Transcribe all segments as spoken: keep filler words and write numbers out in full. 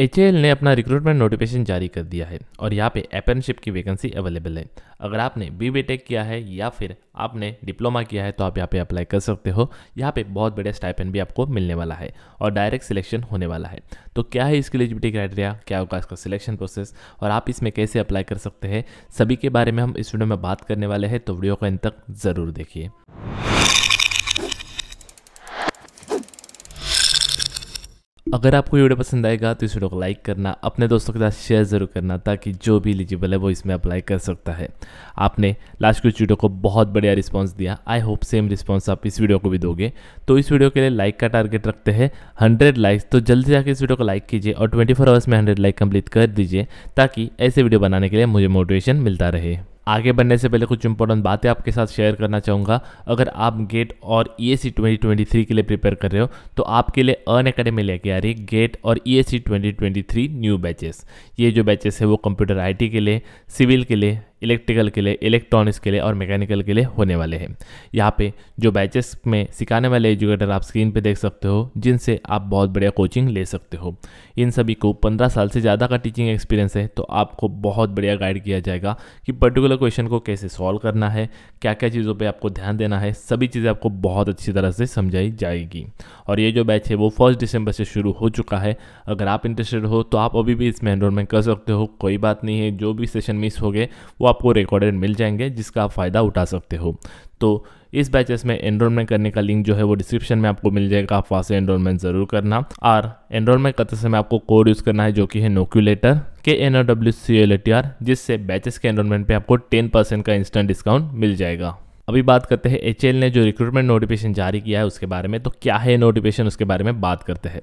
H A L ने अपना recruitment notification जारी कर दिया है और यहाँ पे अप्रेंटिसशिप की वैकेंसी अवेलेबल है। अगर आपने बी बी टेक किया है या फिर आपने डिप्लोमा किया है तो आप यहाँ पे अप्लाई कर सकते हो। यहाँ पे बहुत बड़े स्टाइपेंड भी आपको मिलने वाला है और डायरेक्ट सिलेक्शन होने वाला है। तो क्या है इसकी एलिजिबिलिटी क्राइटेरिया, क्या होगा इसका सिलेक्शन प्रोसेस और आप इसमें कैसे अप्लाई कर सकते हैं, सभी के बारे में हम इस वीडियो में बात करने वाले हैं। तो वीडियो को अंत तक ज़रूर देखिए। अगर आपको ये वीडियो पसंद आएगा तो इस वीडियो को लाइक करना, अपने दोस्तों के साथ शेयर ज़रूर करना ताकि जो भी एलिजिबल है वो इसमें अप्लाई कर सकता है। आपने लास्ट कुछ वीडियो को बहुत बढ़िया रिस्पांस दिया, आई होप सेम रिस्पांस आप इस वीडियो को भी दोगे। तो इस वीडियो के लिए लाइक का टारगेट रखते हैं हंड्रेड लाइक्स, तो जल्दी जाकर इस वीडियो को लाइक कीजिए और ट्वेंटी फोर आवर्स में हंड्रेड लाइक कम्प्लीट कर दीजिए ताकि ऐसे वीडियो बनाने के लिए मुझे मोटिवेशन मिलता रहे। आगे बढ़ने से पहले कुछ इंपॉर्टेंट बातें आपके साथ शेयर करना चाहूँगा। अगर आप गेट और ईएससी ट्वेंटी ट्वेंटी थ्री के लिए प्रिपेयर कर रहे हो तो आपके लिए अनएकेडमी लेके आ रही है गेट और ESC twenty twenty three new batches. ये जो बैचेस है वो कंप्यूटर आईटी के लिए, सिविल के लिए, इलेक्ट्रिकल के लिए, इलेक्ट्रॉनिक्स के लिए और मैकेनिकल के लिए होने वाले हैं। यहाँ पे जो बैचेस में सिखाने वाले एजुकेटर आप स्क्रीन पे देख सकते हो, जिनसे आप बहुत बढ़िया कोचिंग ले सकते हो। इन सभी को पंद्रह साल से ज़्यादा का टीचिंग एक्सपीरियंस है तो आपको बहुत बढ़िया गाइड किया जाएगा कि पर्टिकुलर क्वेश्चन को कैसे सॉल्व करना है, क्या क्या चीज़ों पर आपको ध्यान देना है, सभी चीज़ें आपको बहुत अच्छी तरह से समझाई जाएगी। और ये जो बैच है वो फर्स्ट दिसंबर से शुरू हो चुका है। अगर आप इंटरेस्टेड हो तो आप अभी भी इसमें एनरोलमेंट कर सकते हो, कोई बात नहीं है। जो भी सेशन मिस हो गए वो आपको रिकॉर्डेड मिल जाएंगे जिसका आप फ़ायदा उठा सकते हो। तो इस बैचेस में एनरोलमेंट करने का लिंक जो है वो डिस्क्रिप्शन में आपको मिल जाएगा, आप वहाँ से एनरोलमेंट ज़रूर करना। और एनरोलमेंट करते समय आपको कोड यूज़ करना है जो कि है नोक्यूलेटर के N O W C L T R, जिससे बैचेस के एनरोलमेंट पे आपको टेन परसेंट का इंस्टेंट डिस्काउंट मिल जाएगा। अभी बात करते हैं एच एल ने जो रिक्रूटमेंट नोटिफिकेशन जारी किया है उसके बारे में। तो क्या है नोटिफिकेशन, उसके बारे में बात करते हैं।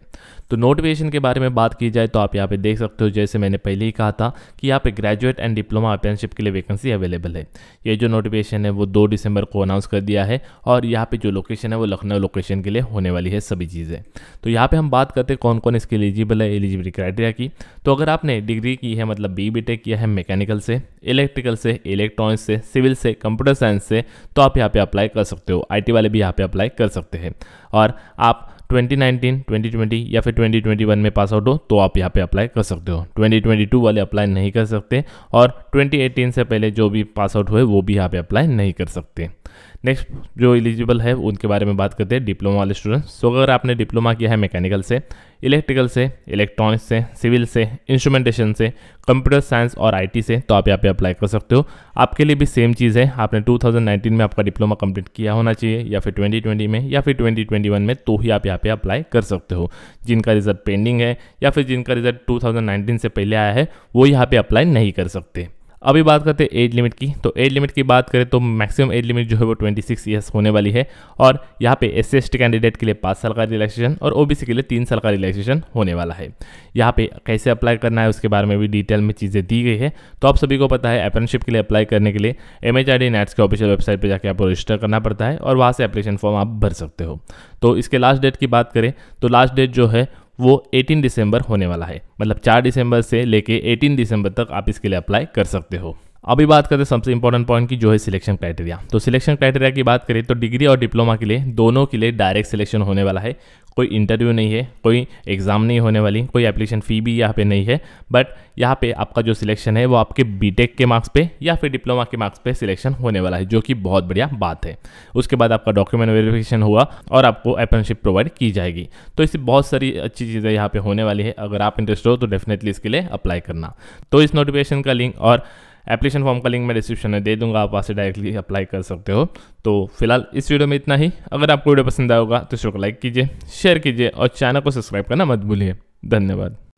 तो नोटिफिकेशन के बारे में बात की जाए तो आप यहाँ पे देख सकते हो, जैसे मैंने पहले ही कहा था कि यहाँ पे ग्रेजुएट एंड डिप्लोमा अप्रेंटिसशिप के लिए वैकेंसी अवेलेबल है। ये जो नोटिफिकेशन है वो दो दिसंबर को अनाउंस कर दिया है और यहाँ पर जो लोकेशन है वो लखनऊ लोकेशन के लिए होने वाली है सभी चीज़ें। तो यहाँ पर हम बात करते हैं कौन कौन इसके एलिजिबल है, एलिजिबिलिटी क्राइटेरिया की। तो अगर आपने डिग्री की है, मतलब बी बी टेक किया है मैकेनिकल से, इलेक्ट्रिकल से, इलेक्ट्रॉनिक्स से, सिविल से, कंप्यूटर साइंस से, तो आप यहाँ पे अप्लाई कर सकते हो। आईटी वाले भी यहाँ पे अप्लाई कर सकते हैं। और आप ट्वेंटी नाइनटीन, ट्वेंटी ट्वेंटी या फिर ट्वेंटी ट्वेंटी वन में पास आउट हो तो आप यहाँ पे अप्लाई कर सकते हो। ट्वेंटी ट्वेंटी टू वाले अप्लाई नहीं कर सकते और ट्वेंटी एटीन से पहले जो भी पास आउट हुए वो भी यहाँ पे अप्लाई नहीं कर सकते। नेक्स्ट जो एलिजिबल है उनके बारे में बात करते हैं, डिप्लोमा वाले स्टूडेंट्स। तो अगर आपने डिप्लोमा किया है मैकेनिकल से, इलेक्ट्रिकल से, इलेक्ट्रॉनिक्स से, सिविल से, इंस्ट्रूमेंटेशन से, कंप्यूटर साइंस और आईटी से, तो आप यहाँ पे अप्लाई कर सकते हो। आपके लिए भी सेम चीज़ है, आपने टू थाउजेंड नाइनटीन में आपका डिप्लोमा कंप्लीट किया होना चाहिए या फिर ट्वेंटी ट्वेंटी में या फिर ट्वेंटी ट्वेंटी वन में, तो ही आप यहाँ पे अप्लाई कर सकते हो। जिनका रिजल्ट पेंडिंग है या फिर जिनका रिजल्ट टू थाउजेंड नाइनटीन से पहले आया है वो यहाँ पर अप्लाई नहीं कर सकते। अभी बात करते हैं एज लिमिट की। तो एज लिमिट की बात करें तो मैक्सिमम एज लिमिट जो है वो ट्वेंटी सिक्स ईयर्स होने वाली है और यहाँ पे S C S T candidate के लिए पाँच साल का रिलैक्सेशन और ओबीसी के लिए तीन साल का रिलैक्सेशन होने वाला है। यहाँ पे कैसे अप्लाई करना है उसके बारे में भी डिटेल में चीज़ें दी गई है। तो आप सभी को पता है अप्रेंटिसशिप के लिए अप्लाई करने के लिए M H R D nets के ऑफिशियल वेबसाइट पर जाकर आपको रजिस्टर करना पड़ता है और वहाँ से एप्लीकेशन फॉर्म आप भर सकते हो। तो इसके लास्ट डेट की बात करें तो लास्ट डेट जो है वो अठारह दिसंबर होने वाला है, मतलब चार दिसंबर से लेके अठारह दिसंबर तक आप इसके लिए अप्लाई कर सकते हो। अभी बात करते हैं सबसे इंपॉर्टेंट पॉइंट की जो है सिलेक्शन क्राइटेरिया। तो सिलेक्शन क्राइटेरिया की बात करें तो डिग्री और डिप्लोमा के लिए दोनों के लिए डायरेक्ट सिलेक्शन होने वाला है। कोई इंटरव्यू नहीं है, कोई एग्ज़ाम नहीं होने वाली, कोई एप्लीकेशन फ़ी भी यहाँ पे नहीं है। बट यहाँ पे आपका जो सिलेक्शन है वो आपके बीटेक के मार्क्स पे या फिर डिप्लोमा के मार्क्स पे सिलेक्शन होने वाला है, जो कि बहुत बढ़िया बात है। उसके बाद आपका डॉक्यूमेंट वेरिफिकेशन हुआ और आपको अप्रेंटिसशिप प्रोवाइड की जाएगी। तो इससे बहुत सारी अच्छी चीज़ें यहाँ पर होने वाली है। अगर आप इंटरेस्ट हो तो डेफिनेटली इसके लिए अप्लाई करना। तो इस नोटिफिकेशन का लिंक और एप्लीकेशन फॉर्म का लिंक मैं डिस्क्रिप्शन में दे दूंगा, आप वहाँ से डायरेक्टली अप्लाई कर सकते हो। तो फिलहाल इस वीडियो में इतना ही। अगर आपको वीडियो पसंद आया होगा तो इसको लाइक कीजिए, शेयर कीजिए और चैनल को सब्सक्राइब करना मत भूलिए। धन्यवाद।